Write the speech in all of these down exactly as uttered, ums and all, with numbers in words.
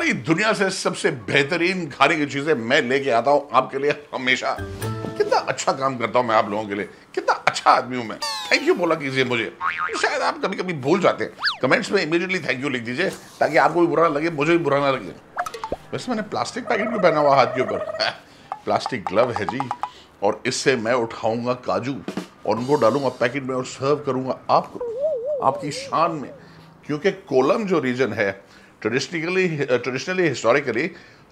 सारी दुनिया से सबसे बेहतरीन खाने की चीजें मैं लेके आता हूँ आपके लिए हमेशा। कितना अच्छा काम करता हूँ मैं आप लोगों के लिए, कितना अच्छा आदमी हूँ मैं। थैंक यू बोला कीजिए मुझे, शायद आप कभी कभी भूल जाते हैं। कमेंट्स में इमीडिएटली थैंक यू लिख दीजिए ताकि आपको भी बुरा ना लगे, मुझे भी बुरा ना लगे। वैसे मैंने प्लास्टिक पैकेट भी पहना हुआ हाथ के ऊपर, प्लास्टिक ग्लव है जी, और इससे मैं उठाऊंगा काजू और उनको डालूंगा पैकेट में और सर्व करूंगा आपको आपकी शान में। क्योंकि कोलम जो रीजन है ट्रेडिशनली ट्रेडिशनली हिस्टोरिकली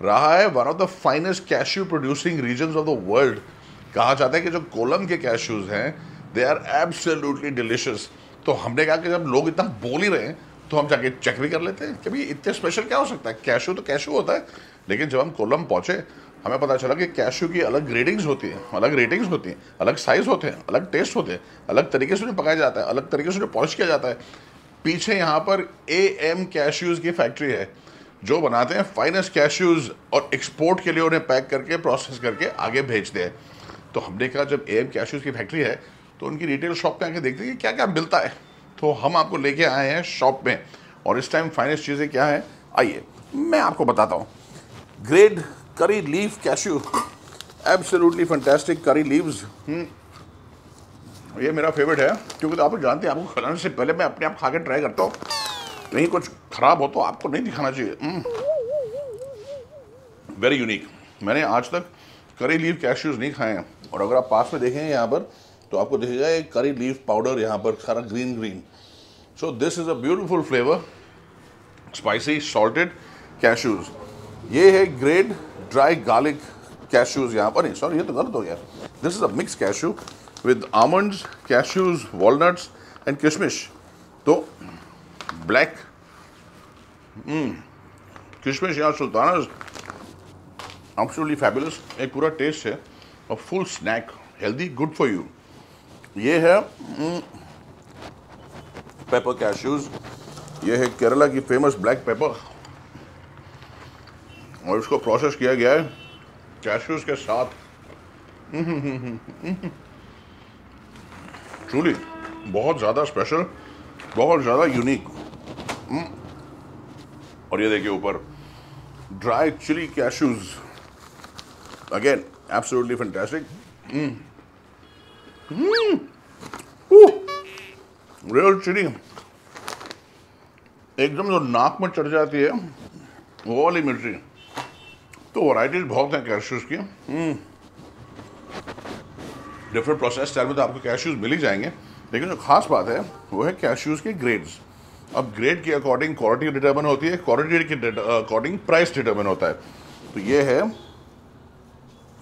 रहा है one of the finest cashew producing regions of the world. कहा जाता है कि जो कोलम के कैश्यूज हैं दे आर एब्सोल्युटली डिलीशियस। तो हमने कहा कि जब लोग इतना बोल ही रहे हैं तो हम जाके चेक भी कर लेते हैं कि भाई इतने स्पेशल क्या हो सकता है। कैश्यू तो कैश्यू होता है, लेकिन जब हम कोलम पहुँचे हमें पता चला कि कैश्यू की अलग ग्रेडिंग्स होती हैं, अलग रेटिंग्स होती हैं, अलग साइज़ होते हैं, अलग टेस्ट होते हैं, अलग तरीके से उन्हें पकाया जाता है, अलग तरीके से उन्हें पॉलिश किया जाता है। पीछे यहाँ पर ए एम कैश्यूज़ की फैक्ट्री है जो बनाते हैं फाइनेस्ट कैश्यूज़ और एक्सपोर्ट के लिए उन्हें पैक करके प्रोसेस करके आगे भेजते हैं। तो हमने कहा जब ए एम कैश्यूज़ की फैक्ट्री है तो उनकी रिटेल शॉप पर आके देखते हैं कि क्या क्या मिलता है। तो हम आपको लेके आए हैं शॉप में, और इस टाइम फाइनेस्ट चीज़ें क्या हैं आइए मैं आपको बताता हूँ। Grade curry leaf cashew, absolutely fantastic curry leaves. ये मेरा फेवरेट है क्योंकि तो आप जानते हैं आपको खिलाने से पहले मैं अपने आप खा के ट्राई करता हूँ, कहीं कुछ खराब हो तो आपको नहीं दिखाना चाहिए। वेरी यूनिक, मैंने आज तक करी लीफ कैश्यूज़ नहीं खाए हैं। और अगर आप पास में देखें यहाँ पर तो आपको दिखेगा एक करी लीफ पाउडर यहाँ पर सारा green green. So this is a beautiful flavour, spicy salted cashews. ये है ग्रेड ड्राई गार्लिक कैश्यूज़ यहाँ पर, नहीं सॉरी ये तो गलत हो गया। This is a mix cashew with almonds, cashews, walnuts and किशमिश। तो ब्लैक किशमिश यहाँ सुल्तानाज एब्सोल्युटली फैबुलस, एक पूरा टेस्ट है और full snack, healthy, good for you. ये है पेपर कैश्यूज़, ये है केरला की फेमस ब्लैक पेपर और इसको प्रोसेस किया गया है कैश्यूज़ के साथ। ट्रूली बहुत ज़्यादा स्पेशल, बहुत ज़्यादा यूनिक। और ये देखिए ऊपर dry chilli cashews, again absolutely fantastic. Real chilli एकदम जो नाक में चढ़ जाती है वो वाली मिर्ची। तो वैरायटीज बहुत हैं कैश्यूज़ की, डिफरेंट प्रोसेस स्टाइल में तो आपको कैश्यूज़ मिल ही जाएंगे। लेकिन जो खास बात है वो है कैश्यूज़ के ग्रेड्स। अब ग्रेड के अकॉर्डिंग क्वालिटी डिटरमिन होती है, क्वालिटी के अकॉर्डिंग प्राइस डिटरमिन होता है। तो ये है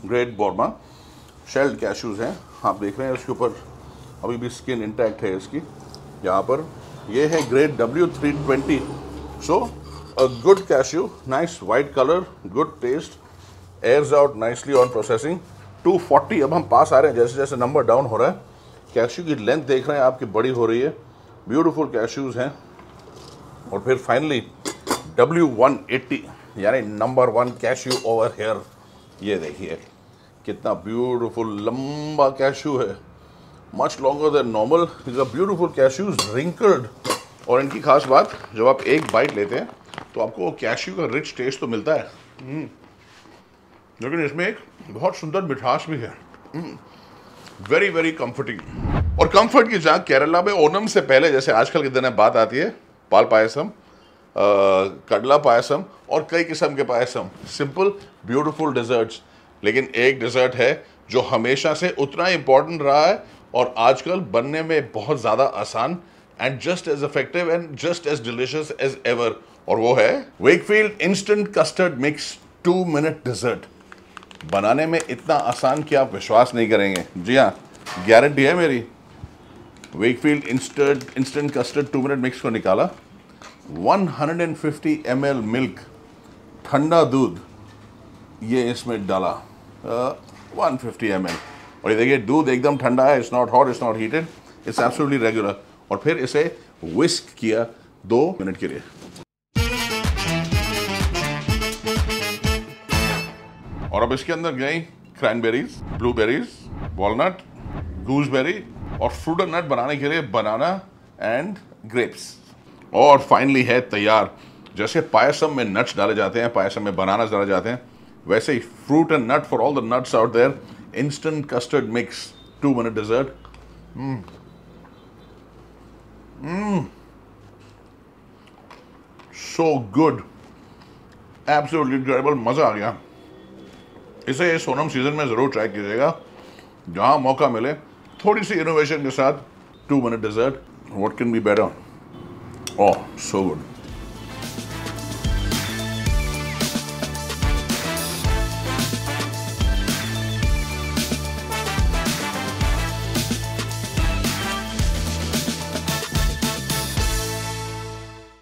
ग्रेड बोर्मा, शेल्ड कैश्यूज़ हैं, आप देख रहे हैं इसके ऊपर अभी भी स्किन इंटैक्ट है इसकी। यहाँ पर ये है grade W three twenty. So A good cashew, nice white color, good taste, airs out nicely on processing. Two forty अब हम पास आ रहे हैं जैसे जैसे नंबर डाउन हो रहा है। कैश्यू की लेंथ देख रहे हैं आपकी बड़ी हो रही है, ब्यूटीफुल कैश्यूज़ हैं। और फिर फाइनली डब्ल्यू वन एटी यानी number one cashew over here. ये देखिए कितना ब्यूटीफुल लंबा कैश्यू है, much longer than normal. Is a beautiful cashews wrinkled. और इनकी खास बात जब आप एक बाइट लेते हैं तो आपको कैश्यू का रिच टेस्ट तो मिलता है, लेकिन इसमें एक बहुत सुंदर मिठास भी है। Very very comforting. और कंफर्ट की जहाँ केरला में ओनम से पहले जैसे आजकल के दिन में बात आती है पाल पायसम, कडला पायसम और कई किस्म के पायसम, सिंपल ब्यूटीफुल डिजर्ट्स। लेकिन एक डिज़र्ट है जो हमेशा से उतना इम्पॉर्टेंट रहा है और आजकल बनने में बहुत ज़्यादा आसान and just as effective and just as delicious as ever, और वो है Wakefield instant custard mix two minute dessert. बनाने में इतना आसान कि आप विश्वास नहीं करेंगे। जी हाँ, गारंटी है मेरी। Wakefield instant instant custard two minute mix को निकाला, one hundred fifty M L milk, ठंडा दूध ये इसमें डाला, वन फिफ्टी एम एल। और ये देखिए दूध एकदम ठंडा है, it's not hot, it's not heated, it's absolutely regular. और फिर इसे विस्क किया दो मिनट के लिए। और अब इसके अंदर गई क्रैनबेरीज, ब्लूबेरीज, वॉलनट, गूसबेरी और फ्रूट नट बनाने के लिए बनाना एंड ग्रेप्स। और फाइनली है तैयार जैसे पायसम में नट्स डाले जाते हैं, पायसम में बनानास डाले जाते हैं, वैसे ही fruit and nut for all the nuts out there, instant custard mix, two minute dessert. Hmm hmm so good, absolutely incredible, मज़ा आ गया। इसे इस ओनम सीजन में ज़रूर ट्राई कीजिएगा, जहाँ मौका मिले थोड़ी सी इनोवेशन के साथ। Two minute dessert, what can be better. Oh so good.